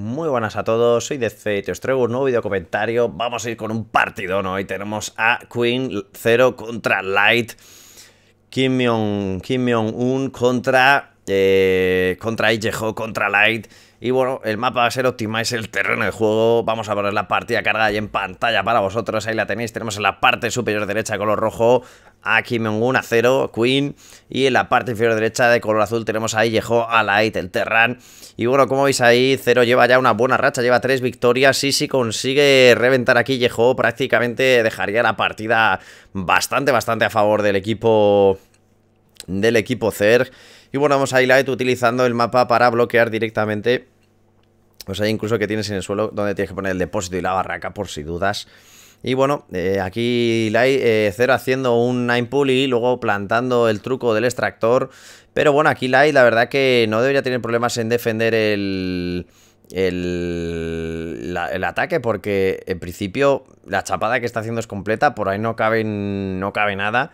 Muy buenas a todos, soy DC, te os traigo un nuevo video comentario. Vamos a ir con un partidón hoy. Tenemos a Queen 0 contra Light, Kim Myong-un contra Ijeho, contra Light. Y bueno, el mapa va a ser Optimize, el terreno de juego. Vamos a poner la partida cargada ahí en pantalla para vosotros. Ahí la tenéis, tenemos en la parte superior derecha de color rojo a Kim Myong-un a 0, Queen. Y en la parte inferior derecha de color azul tenemos a Ijeho, a Light, el Terran. Y bueno, como veis ahí, 0 lleva ya una buena racha, lleva 3 victorias. Y si consigue reventar aquí Ijeho, prácticamente dejaría la partida bastante a favor del equipo... Zerg. Y bueno, vamos a Light utilizando el mapa para bloquear directamente. O sea, incluso que tienes en el suelo donde tienes que poner el depósito y la barraca por si dudas. Y bueno, aquí Light Zero haciendo un 9 pull y luego plantando el truco del extractor. Pero bueno, aquí Light la verdad que no debería tener problemas en defender el ataque, porque en principio la chapada que está haciendo es completa. Por ahí no cabe nada.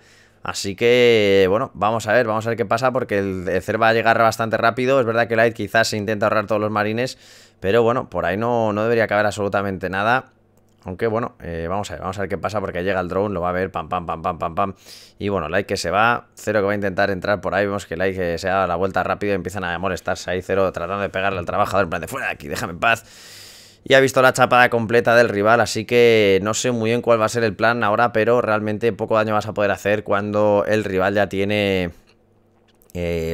Así que, bueno, vamos a ver qué pasa, porque el Zerg va a llegar bastante rápido. Es verdad que Light quizás se intenta ahorrar todos los marines, pero bueno, por ahí no debería caber absolutamente nada. Aunque bueno, vamos a ver qué pasa, porque llega el drone, lo va a ver, pam. Y bueno, Light que se va, Zero que va a intentar entrar por ahí. Vemos que Light que se da la vuelta rápido y empiezan a molestarse ahí. Zero tratando de pegarle al trabajador en plan de fuera de aquí, déjame en paz. Y ha visto la chapada completa del rival, así que no sé muy bien cuál va a ser el plan ahora, pero realmente poco daño vas a poder hacer cuando el rival ya tiene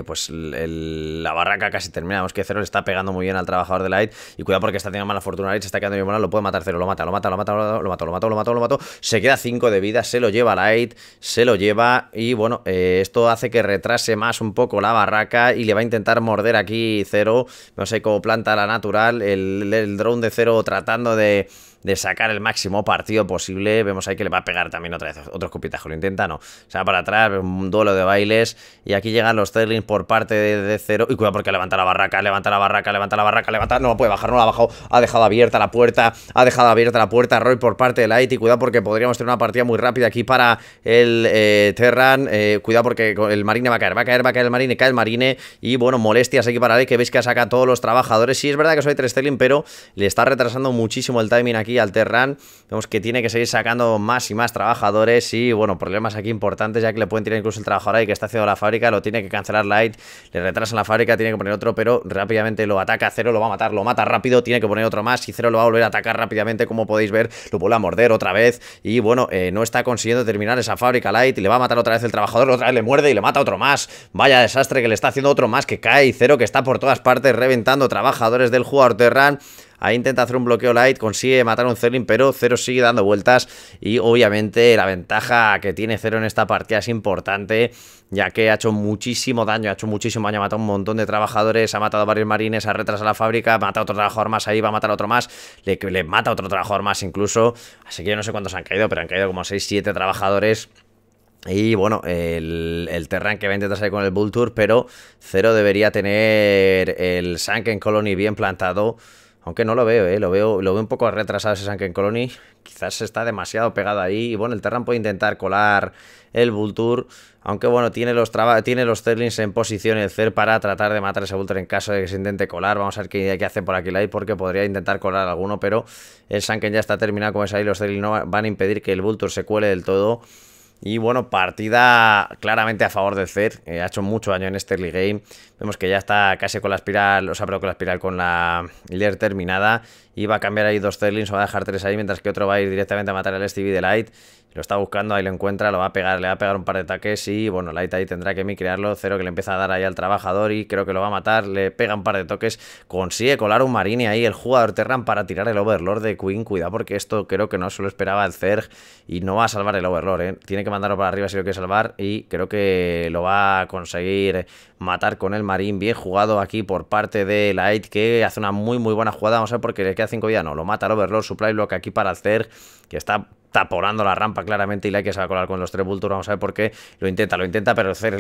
pues la barraca casi terminada. Vemos que Zero le está pegando muy bien al trabajador de Light. Y cuidado porque está teniendo mala fortuna Light, se está quedando bien buena, lo puede matar Zero, lo mató. Se queda 5 de vida, se lo lleva Light, se lo lleva. Y bueno, esto hace que retrase más un poco la barraca y le va a intentar morder aquí Zero. No sé cómo planta la natural, el drone de Zero tratando de sacar el máximo partido posible. Vemos ahí que le va a pegar también otra vez otro escupitajo, lo intenta, no, se va para atrás, un duelo de bailes, y aquí llegan los Zerglings por parte de Zero, y cuidado porque levanta la barraca, no puede bajar, no la ha bajado, ha dejado abierta la puerta, Roy por parte de Light, y cuidado porque podríamos tener una partida muy rápida aquí para el Terran. Cuidado porque el marine va a caer el marine, y bueno, molestias aquí para Light, que veis que saca a todos los trabajadores. Sí, es verdad que soy 3 Zerglings, pero le está retrasando muchísimo el timing aquí al Terran. Vemos que tiene que seguir sacando más y más trabajadores, y bueno, problemas aquí importantes, ya que le pueden tirar incluso el trabajador ahí que está haciendo la fábrica, lo tiene que cancelar Light, le retrasan la fábrica, tiene que poner otro, pero rápidamente lo ataca Zero, lo va a matar, lo mata rápido, tiene que poner otro más, y Zero lo va a volver a atacar rápidamente, como podéis ver, lo vuelve a morder otra vez, y bueno, no está consiguiendo terminar esa fábrica Light, y le va a matar otra vez el trabajador, otra vez le muerde y le mata otro más. Vaya desastre que le está haciendo otro más, que cae, y Zero que está por todas partes reventando trabajadores del jugador Terran. Ahí intenta hacer un bloqueo Light, consigue matar a un Zergling, pero Zero sigue dando vueltas, y obviamente la ventaja que tiene Zero en esta partida es importante, ya que ha hecho muchísimo daño, ha matado un montón de trabajadores, ha matado a varios marines, ha retrasado la fábrica, ha matado a otro trabajador más, ahí va a matar a otro más, le mata a otro trabajador más incluso. Así que yo no sé cuántos han caído, pero han caído como 6-7 trabajadores. Y bueno, el Terran que va a intentar salir con el Bull Tour, pero Zero debería tener el Sunken Colony bien plantado. Aunque no lo veo, lo veo un poco retrasado ese Sunken Colony. Quizás está demasiado pegado ahí. Y bueno, el Terran puede intentar colar el Vulture. Aunque bueno, tiene los Zerglings en posición el Zerg para tratar de matar ese Vulture en caso de que se intente colar. Vamos a ver qué hace por aquí Light, porque podría intentar colar alguno. Pero el Sunken ya está terminado, como es ahí. Los Zerglings no van a impedir que el Vulture se cuele del todo. Y bueno, partida claramente a favor del Zerg. Ha hecho mucho daño en este early game. Vemos que ya está casi con la espiral, o sea, pero con la espiral, con la líder terminada. Y va a cambiar ahí 2 Zerglings, o va a dejar 3 ahí, mientras que otro va a ir directamente a matar al STV de Light. Lo está buscando, ahí lo encuentra, lo va a pegar, le va a pegar un par de ataques y bueno, Light ahí tendrá que micrearlo. Zero que le empieza a dar ahí al trabajador y creo que lo va a matar, le pega un par de toques, consigue colar un marine ahí, el jugador Terran, para tirar el Overlord de Queen. Cuidado porque esto creo que no se lo esperaba el Zerg y no va a salvar el Overlord, ¿eh? Tiene que mandarlo para arriba si lo quiere salvar y creo que lo va a conseguir matar con el marín. Bien jugado aquí por parte de Light, que hace una muy buena jugada. Vamos a ver porque le queda 5 días, no, lo mata el Overlord, supply block aquí para el Zerg, que está taponando la rampa claramente y Light que se va a colar con los 3 Vultures. Vamos a ver por qué, lo intenta, pero Zero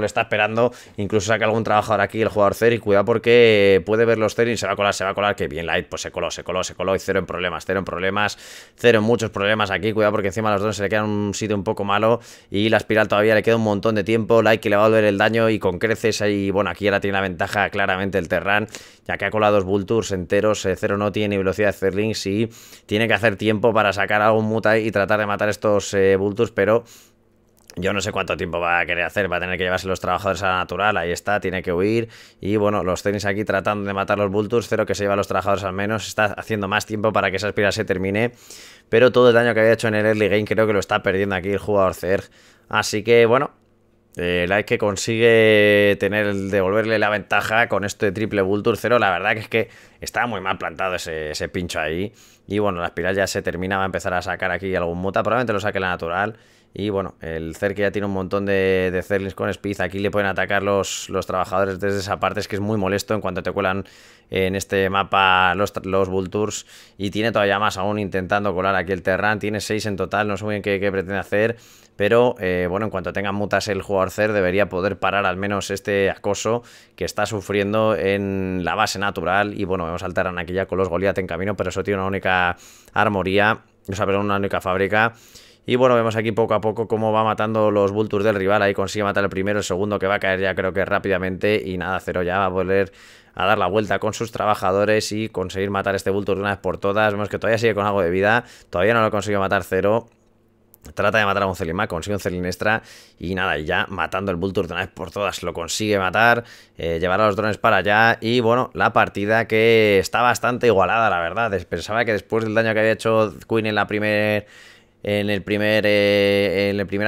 le está esperando, incluso saca algún trabajador aquí el jugador Zero y cuidado porque puede ver los Zero y se va a colar, que bien Light, pues se coló y Zero en muchos problemas aquí. Cuidado porque encima a los dos se le queda un sitio un poco malo y la espiral todavía le queda un montón de tiempo. Light que le va a doler el daño y con creces ahí. Bueno, aquí ahora tiene la ventaja claramente el Terran, ya que ha colado dos Vultures enteros. Zero no tiene velocidad de Zerlings y tiene que hacer tiempo para sacar algún Mutai y tratar de matar estos Vultures, pero yo no sé cuánto tiempo va a querer hacer. Va a tener que llevarse los trabajadores a la natural. Ahí está, tiene que huir. Y bueno, los tenéis aquí tratando de matar los Vultures. Zero que se lleva a los trabajadores al menos. Está haciendo más tiempo para que esa espiral se termine. Pero todo el daño que había hecho en el early game creo que lo está perdiendo aquí el jugador Zerg. Así que bueno, Light que consigue devolverle la ventaja con este triple Vulture. Zero, la verdad que es que estaba muy mal plantado ese pincho ahí. Y bueno, la espiral ya se termina. Va a empezar a sacar aquí algún muta. Probablemente lo saque la natural. Y bueno, el Zerg ya tiene un montón de Zerglings con Speed. Aquí le pueden atacar los trabajadores desde esa parte. Es que es muy molesto en cuanto te cuelan en este mapa los Vultures. Y tiene todavía más aún intentando colar aquí el Terran. Tiene 6 en total, no sé muy bien qué pretende hacer. Pero bueno, en cuanto tenga mutas el jugador Zerg debería poder parar al menos este acoso que está sufriendo en la base natural. Y bueno, vemos al Terran aquí ya con los Goliath en camino. Pero eso tiene una única armoría, o sea, perdón, una única fábrica. Y bueno, vemos aquí poco a poco cómo va matando los Vultures del rival. Ahí consigue matar el primero, el segundo que va a caer ya creo que rápidamente. Y nada, Zero ya va a volver a dar la vuelta con sus trabajadores y conseguir matar este Vulture de una vez por todas. Vemos que todavía sigue con algo de vida, todavía no lo consigue matar Zero. Trata de matar a un Zelimac, consigue un Zelinestra y nada, ya matando el Vulture de una vez por todas lo consigue matar, llevar a los drones para allá y bueno, la partida que está bastante igualada la verdad. Pensaba que después del daño que había hecho Queen en la primera... En el primer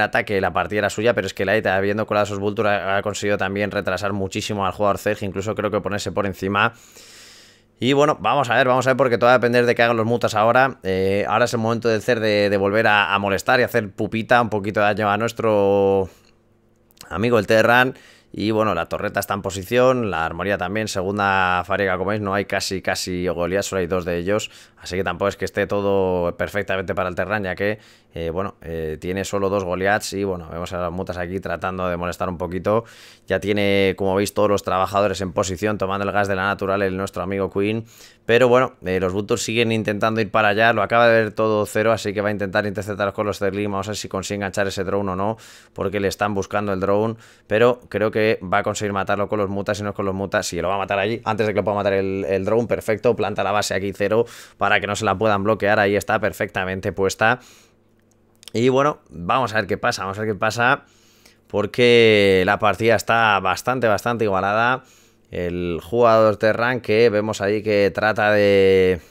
ataque la partida era suya, pero es que Light, habiendo colado esos Vultures, ha conseguido también retrasar muchísimo al jugador Zerg, incluso creo que ponerse por encima. Y bueno, vamos a ver porque todo va a depender de que hagan los mutas ahora. Ahora es el momento del Zerg de volver a molestar y hacer pupita, un poquito de daño a nuestro amigo el Terran. Y bueno, la torreta está en posición, la armoría también, segunda fábrica como veis, no hay casi Goliath, solo hay dos de ellos. Así que tampoco es que esté todo perfectamente para el Terran, ya que, bueno, tiene solo dos Goliaths y bueno, vemos a las mutas aquí tratando de molestar un poquito. Ya tiene, como veis, todos los trabajadores en posición, tomando el gas de la natural el nuestro amigo Queen. Pero bueno, los Vultures siguen intentando ir para allá, lo acaba de ver todo Zero, así que va a intentar interceptar con los Zerglings. Vamos a ver si consigue enganchar ese drone o no, porque le están buscando el drone, pero creo que va a conseguir matarlo con los mutas. Si no es con los mutas, si lo va a matar allí, antes de que lo pueda matar el drone, perfecto, planta la base aquí Zero para que no se la puedan bloquear, ahí está perfectamente puesta. Y bueno, vamos a ver qué pasa, porque la partida está bastante igualada. El jugador Terran que vemos ahí que trata de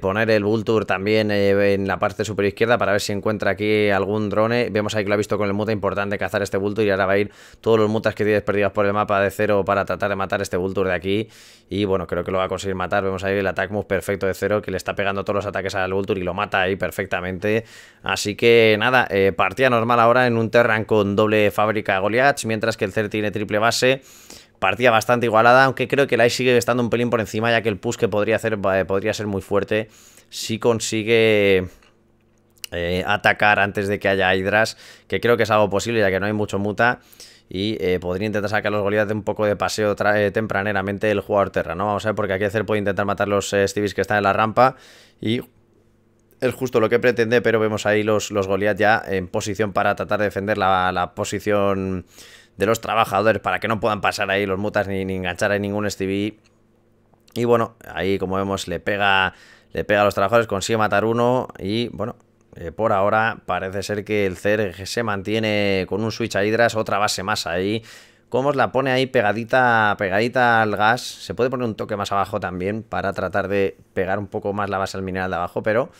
poner el Vulture también en la parte superior izquierda para ver si encuentra aquí algún drone. Vemos ahí que lo ha visto con el muta, importante cazar este Vulture, y ahora va a ir todos los mutas que tienes perdidos por el mapa de Zero para tratar de matar este Vulture de aquí. Y bueno, creo que lo va a conseguir matar. Vemos ahí el attack move perfecto de Zero, que le está pegando todos los ataques al Vulture y lo mata ahí perfectamente. Así que nada, partida normal ahora en un Terran con doble fábrica Goliath, mientras que el Zero tiene triple base. Partida bastante igualada, aunque creo que Light sigue estando un pelín por encima, ya que el push que podría hacer podría ser muy fuerte si consigue atacar antes de que haya Hydras, que creo que es algo posible ya que no hay mucho muta. Y podría intentar sacar los Goliath de un poco de paseo tempraneramente el jugador Terra, ¿no? Vamos a ver, porque aquí el Zerg puede intentar matar los Stevies que están en la rampa y es justo lo que pretende, pero vemos ahí los Goliath ya en posición para tratar de defender la posición de los trabajadores para que no puedan pasar ahí los mutas ni enganchar ahí ningún Stevie. Y bueno, ahí como vemos le pega a los trabajadores, consigue matar uno y bueno, por ahora parece ser que el Zerg se mantiene con un switch a Hydras, otra base más ahí. Cómo la pone ahí pegadita al gas. Se puede poner un toque más abajo también para tratar de pegar un poco más la base al mineral de abajo, pero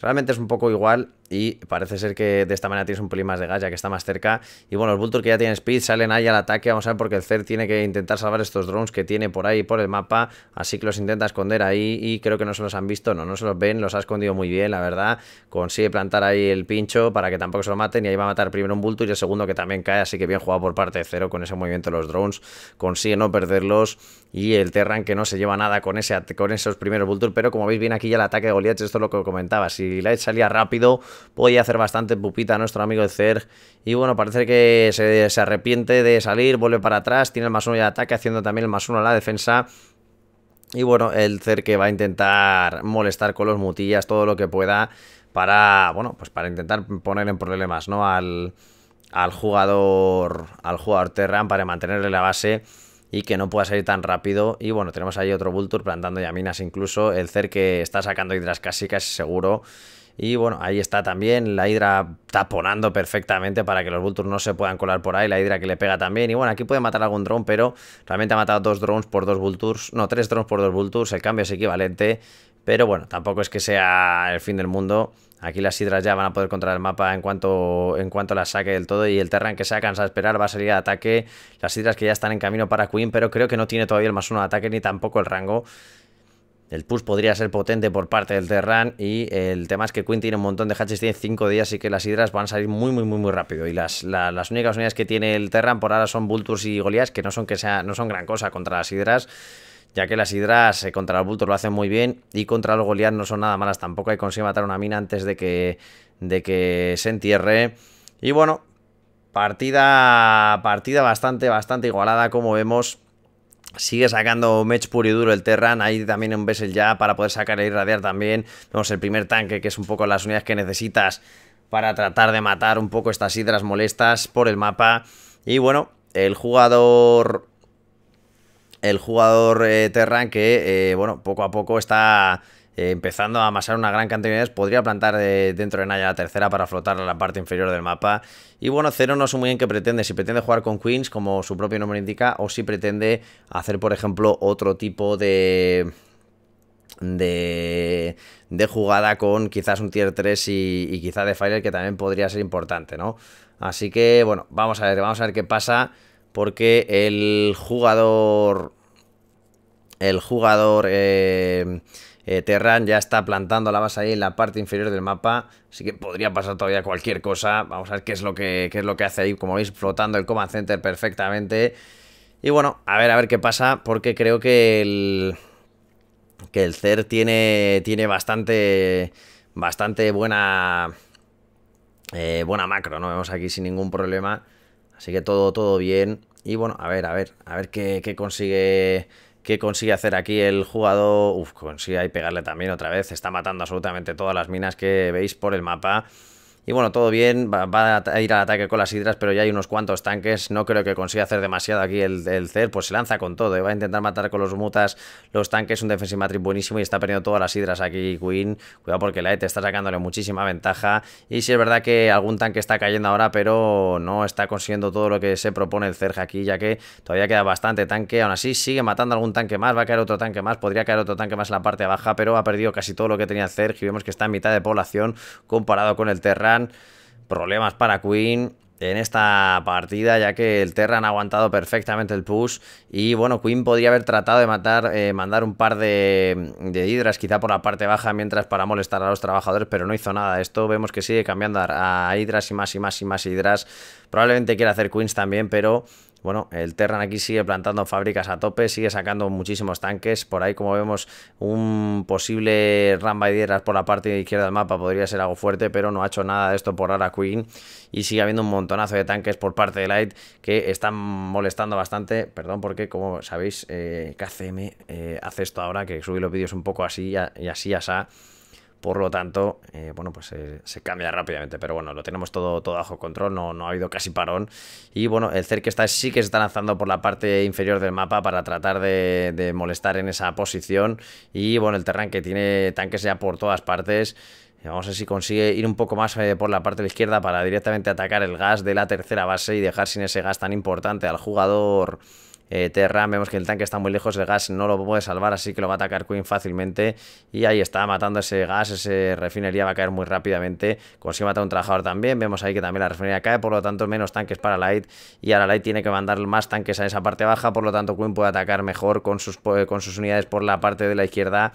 realmente es un poco igual y parece ser que de esta manera tienes un pelín más de gas ya que está más cerca. Y bueno, los Vultures que ya tienen speed salen ahí al ataque. Vamos a ver, porque el Zerg tiene que intentar salvar estos drones que tiene por ahí por el mapa. Así que los intenta esconder ahí y creo que no se los han visto. No se los ven, los ha escondido muy bien la verdad. Consigue plantar ahí el pincho para que tampoco se lo maten y ahí va a matar primero un Vulture y el segundo que también cae. Así que bien jugado por parte de Zero con ese movimiento de los drones. Consigue no perderlos y el Terran que no se lleva nada con esos primeros Vultures. Pero como veis bien aquí ya el ataque de Goliath, esto es lo que comentaba. Si Light salía rápido podía hacer bastante pupita a nuestro amigo el Zerg. Y bueno, parece que se arrepiente de salir, vuelve para atrás, tiene el +1 de ataque, haciendo también el +1 a la defensa. Y bueno, el Zerg que va a intentar molestar con los mutillas todo lo que pueda para, bueno, pues para intentar poner en problemas, ¿no? al jugador Terran, para mantenerle la base. y que no pueda salir tan rápido. Y bueno, tenemos ahí otro Vulture plantando ya minas incluso. El Cer que está sacando hidras casi, casi seguro. Y bueno, ahí está también la hidra taponando perfectamente para que los Vultures no se puedan colar por ahí. La hidra que le pega también. Y bueno, aquí puede matar algún drone, pero realmente ha matado 2 drones por 2 Vultures. No, 3 drones por 2 Vultures. El cambio es equivalente. Pero bueno, tampoco es que sea el fin del mundo. Aquí las hidras ya van a poder controlar el mapa en cuanto las saque del todo. Y el Terran, que se ha cansado de esperar, va a salir al ataque. Las hidras que ya están en camino para Queen, pero creo que no tiene todavía el +1 de ataque ni tampoco el rango. El push podría ser potente por parte del Terran. Y el tema es que Queen tiene un montón de hatches, tiene 5 días, así que las hidras van a salir muy rápido. Y las únicas unidades que tiene el Terran por ahora son Vultures y Goliaths, que no son gran cosa contra las hidras, ya que las hidras contra los Vultures lo hacen muy bien y contra los Goliaths no son nada malas tampoco. Hay consigue matar una mina antes de que se entierre. Y bueno, partida bastante igualada, como vemos. Sigue sacando mech puro y duro el Terran. Ahí también un Vessel ya para poder sacar e irradiar también. Vemos el primer tanque, que es un poco las unidades que necesitas para tratar de matar un poco estas hidras molestas por el mapa. Y bueno, el jugador Terran que, bueno, poco a poco está empezando a amasar una gran cantidad de unidades. Podría plantar dentro de Naya la tercera para flotar a la parte inferior del mapa. Y bueno, Zero no sé muy bien qué pretende, si pretende jugar con Queens, como su propio nombre indica, o si pretende hacer, por ejemplo, otro tipo de jugada con quizás un tier 3 y quizá Defiler, que también podría ser importante, ¿no? Así que, bueno, vamos a ver qué pasa, porque el jugador Terran ya está plantando la base ahí en la parte inferior del mapa, así que podría pasar todavía cualquier cosa. Vamos a ver qué es lo que hace ahí, como veis, flotando el Command Center perfectamente. Y bueno, a ver qué pasa, porque creo que el Cer tiene bastante buena macro, ¿no? Vemos aquí sin ningún problema, así que todo bien. Y bueno, a ver qué consigue hacer aquí el jugador. Uf, consigue ahí pegarle también otra vez. Está matando absolutamente todas las minas que veis por el mapa. Y bueno, todo bien. Va a ir al ataque con las hidras, pero ya hay unos cuantos tanques. No creo que consiga hacer demasiado aquí el Cer. Pues se lanza con todo, ¿eh? Va a intentar matar con los mutas los tanques. Un defensive matrix buenísimo y está perdiendo todas las hidras aquí Queen. Cuidado, porque la ET está sacándole muchísima ventaja. Y sí es verdad que algún tanque está cayendo ahora, pero no está consiguiendo todo lo que se propone el Cer aquí, ya que todavía queda bastante tanque. Aún así sigue matando algún tanque más. Va a caer otro tanque más. Podría caer otro tanque más en la parte baja, pero ha perdido casi todo lo que tenía el Cer. Y vemos que está en mitad de población comparado con el Terran. Problemas para Queen en esta partida, ya que el Terran ha aguantado perfectamente el push. Y bueno, Queen podría haber tratado de mandar un par de hidras quizá por la parte baja mientras para molestar a los trabajadores, pero no hizo nada de esto. Vemos que sigue cambiando a hidras y más hidras. Probablemente quiera hacer Queens también, pero bueno, el Terran aquí sigue plantando fábricas a tope, sigue sacando muchísimos tanques. Por ahí, como vemos, un posible run by hidras por la parte izquierda del mapa podría ser algo fuerte, pero no ha hecho nada de esto por ahora Queen. Y sigue habiendo un montonazo de tanques por parte de Light que están molestando bastante. Perdón, porque como sabéis, KCM hace esto ahora, que sube los vídeos un poco así y así asá. Por lo tanto, bueno, pues se cambia rápidamente. Pero bueno, lo tenemos todo bajo control. No ha habido casi parón. Y bueno, el Cer sí que se está lanzando por la parte inferior del mapa para tratar de molestar en esa posición. Y bueno, el Terran que tiene tanques ya por todas partes. Vamos a ver si consigue ir un poco más por la parte de la izquierda para directamente atacar el gas de la tercera base y dejar sin ese gas tan importante al jugador Terran. Vemos que el tanque está muy lejos, el gas no lo puede salvar, así que lo va a atacar Queen fácilmente. Y ahí está, matando ese gas, esa refinería va a caer muy rápidamente. Consigue matar a un trabajador también. Vemos ahí que también la refinería cae, por lo tanto menos tanques para Light. Y ahora Light tiene que mandar más tanques a esa parte baja, por lo tanto Queen puede atacar mejor con sus unidades por la parte de la izquierda.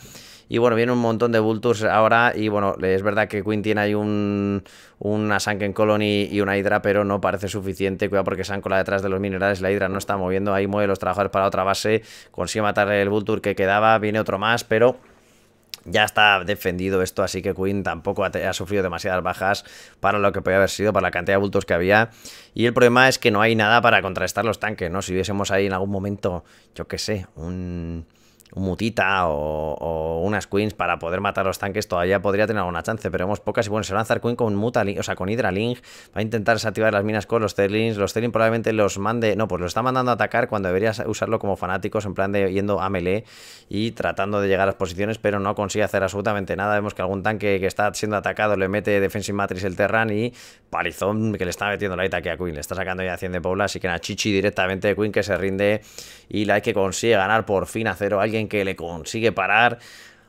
Y bueno, viene un montón de Vultures ahora. Y bueno, es verdad que Queen tiene ahí una Sunken Colony y una hidra, pero no parece suficiente. Cuidado, porque se han colado detrás de los minerales. La hidra no está moviendo. Ahí mueve los trabajadores para otra base. Consigue matar el Vulture que quedaba. Viene otro más, pero ya está defendido esto, así que Queen tampoco ha sufrido demasiadas bajas para lo que podía haber sido, para la cantidad de Vultures que había. Y el problema es que no hay nada para contrarrestar los tanques, ¿no? Si viésemos ahí en algún momento, yo qué sé, un un mutita o unas queens para poder matar los tanques, todavía podría tener alguna chance, pero vemos pocas. Y bueno, se va a lanzar queen con muta, o sea, con Hydra Link, va a intentar desactivar las minas con los Zerlings. Los Zerlings probablemente los mande, no, pues lo está mandando a atacar cuando debería usarlo como fanáticos, en plan de yendo a melee y tratando de llegar a las posiciones, pero no consigue hacer absolutamente nada. Vemos que algún tanque que está siendo atacado le mete Defensive Matrix el Terran, y palizón que le está metiendo la ita que a Queen, le está sacando ya 100 de pobla, así que a Chichi directamente de Queen, que se rinde, y la que consigue ganar por fin a 0, alguien que le consigue parar.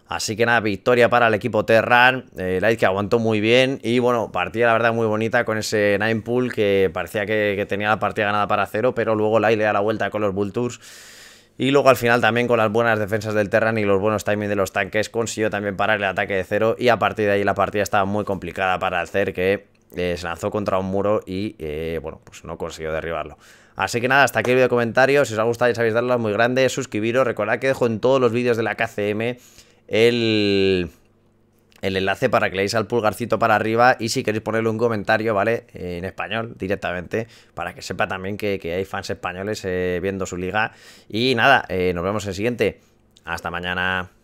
Así que nada, victoria para el equipo Terran. Light que aguantó muy bien. Y bueno, partida la verdad muy bonita con ese Nine Pool, que parecía que tenía la partida ganada para 0, pero luego Light le da la vuelta con los Vultures. Y luego al final también con las buenas defensas del Terran y los buenos timings de los tanques consiguió también parar el ataque de 0. Y a partir de ahí la partida estaba muy complicada para el Zer, que se lanzó contra un muro y bueno, pues no consiguió derribarlo. Así que nada, hasta aquí el vídeo de comentarios. Si os ha gustado ya sabéis darle a muy grande, suscribiros. Recordad que dejo en todos los vídeos de la KCM el enlace para que le deis al pulgarcito para arriba, y si queréis ponerle un comentario, ¿vale? En español directamente, para que sepa también que hay fans españoles viendo su liga. Y nada, nos vemos en el siguiente. Hasta mañana.